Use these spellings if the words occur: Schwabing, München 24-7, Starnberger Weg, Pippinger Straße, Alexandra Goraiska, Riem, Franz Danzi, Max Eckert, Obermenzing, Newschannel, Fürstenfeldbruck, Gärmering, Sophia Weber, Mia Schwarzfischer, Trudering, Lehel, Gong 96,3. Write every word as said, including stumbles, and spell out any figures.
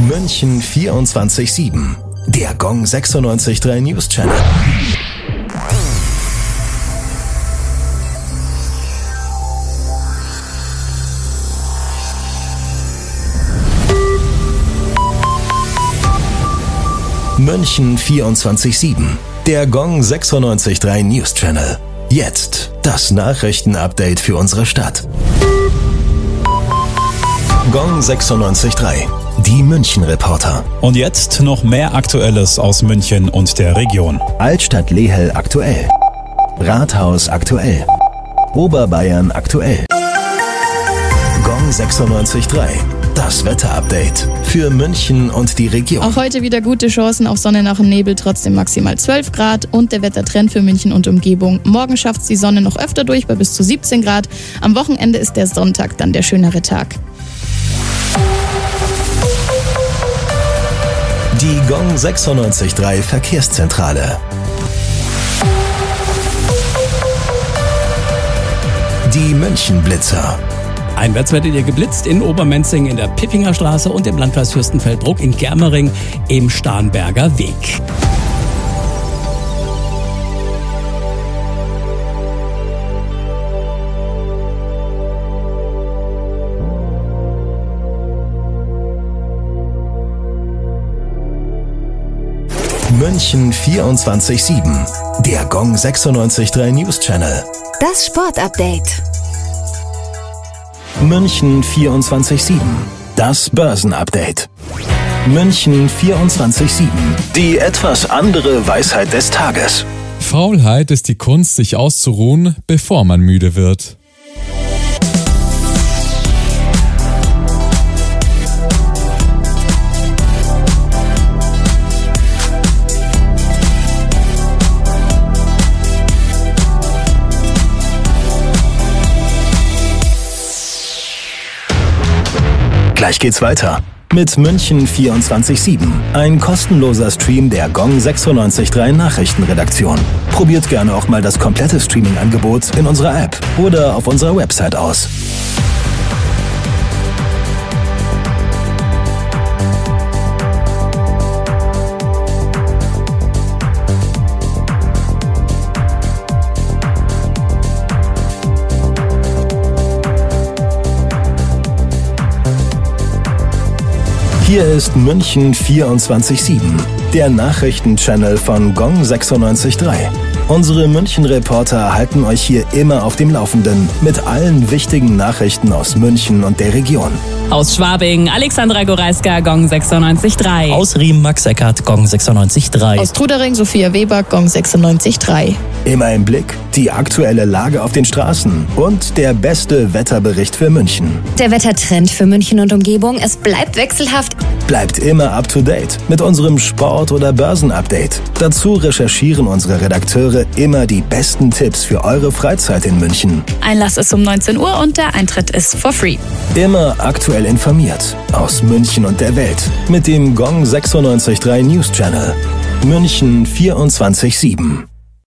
München vierundzwanzig sieben, der Gong sechsundneunzig Komma drei News Channel. München vierundzwanzig sieben, der Gong sechsundneunzig Komma drei News Channel. Jetzt das Nachrichtenupdate für unsere Stadt. Gong sechsundneunzig Komma drei, die München-Reporter. Und jetzt noch mehr Aktuelles aus München und der Region. Altstadt Lehel aktuell, Rathaus aktuell, Oberbayern aktuell. Gong sechsundneunzig Komma drei, das Wetterupdate für München und die Region. Auch heute wieder gute Chancen auf Sonne nach dem Nebel, trotzdem maximal zwölf Grad und der Wettertrend für München und Umgebung. Morgen schafft es die Sonne noch öfter durch bei bis zu siebzehn Grad. Am Wochenende ist der Sonntag dann der schönere Tag. Die Gong sechsundneunzig Komma drei Verkehrszentrale. Die München-Blitzer. Einwärts werdet ihr geblitzt in Obermenzing, in der Pippinger Straße und im Landkreis Fürstenfeldbruck, in Gärmering im Starnberger Weg. München vierundzwanzig sieben, der Gong sechsundneunzig Komma drei News Channel. Das Sportupdate. München vierundzwanzig sieben, das Börsenupdate. München vierundzwanzig sieben, die etwas andere Weisheit des Tages. Faulheit ist die Kunst, sich auszuruhen, bevor man müde wird. Gleich geht's weiter mit München vierundzwanzig sieben, ein kostenloser Stream der Gong sechsundneunzig Komma drei Nachrichtenredaktion. Probiert gerne auch mal das komplette Streaming-Angebot in unserer App oder auf unserer Website aus. Hier ist München vierundzwanzig sieben, der Nachrichtenchannel von Gong sechsundneunzig Komma drei. Unsere München-Reporter halten euch hier immer auf dem Laufenden mit allen wichtigen Nachrichten aus München und der Region. Aus Schwabing, Alexandra Goraiska, Gong sechsundneunzig Komma drei. Aus Riem, Max Eckert, Gong sechsundneunzig Komma drei. Aus Trudering, Sophia Weber, Gong sechsundneunzig Komma drei. Immer im Blick die aktuelle Lage auf den Straßen und der beste Wetterbericht für München. Der Wettertrend für München und Umgebung, es bleibt wechselhaft. Bleibt immer up to date mit unserem Sport- oder Börsenupdate. Dazu recherchieren unsere Redakteure immer die besten Tipps für eure Freizeit in München. Einlass ist um neunzehn Uhr und der Eintritt ist for free. Immer aktuell informiert aus München und der Welt mit dem Gong sechsundneunzig Komma drei News Channel. München vierundzwanzig sieben.